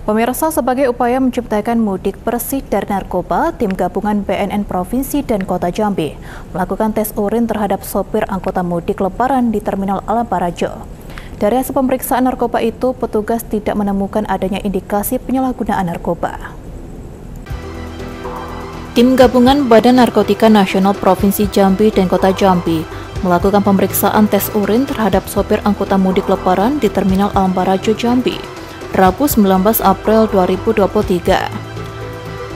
Pemirsa, sebagai upaya menciptakan mudik bersih dari narkoba, tim gabungan BNN Provinsi dan Kota Jambi melakukan tes urin terhadap sopir anggota mudik lebaran di Terminal Alam Barajo. Dari hasil pemeriksaan narkoba itu, petugas tidak menemukan adanya indikasi penyalahgunaan narkoba. Tim gabungan Badan Narkotika Nasional Provinsi Jambi dan Kota Jambi melakukan pemeriksaan tes urin terhadap sopir anggota mudik lebaran di Terminal Alam Barajo, Jambi, Rabu 19 April 2023.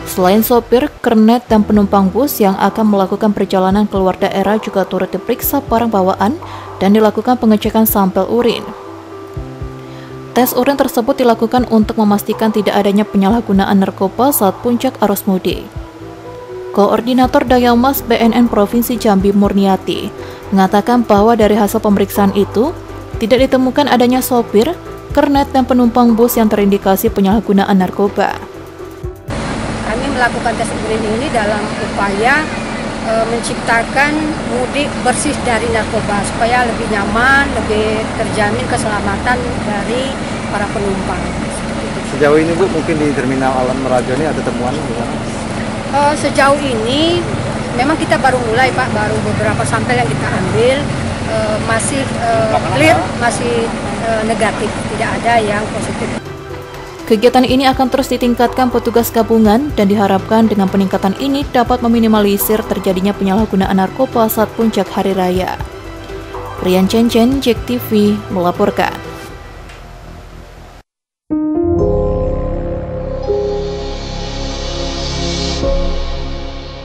Selain sopir, kernet dan penumpang bus yang akan melakukan perjalanan keluar daerah juga turut diperiksa barang bawaan dan dilakukan pengecekan sampel urin. Tes urin tersebut dilakukan untuk memastikan tidak adanya penyalahgunaan narkoba saat puncak arus mudik. Koordinator Dayalmas BNN Provinsi Jambi Murniati mengatakan bahwa dari hasil pemeriksaan itu tidak ditemukan adanya sopir, kernet dan penumpang bus yang terindikasi penyalahgunaan narkoba. Kami melakukan tes urin ini dalam upaya menciptakan mudik bersih dari narkoba supaya lebih nyaman, lebih terjamin keselamatan dari para penumpang. Sejauh ini Bu, mungkin di Terminal Alam Barajo ini ada temuan? Sejauh ini memang kita baru mulai Pak, baru beberapa sampel yang kita ambil masih clear, masih negatif, tidak ada yang positif. Kegiatan ini akan terus ditingkatkan petugas gabungan dan diharapkan dengan peningkatan ini dapat meminimalisir terjadinya penyalahgunaan narkoba saat puncak hari raya. Rian Cengen, JEK TV melaporkan.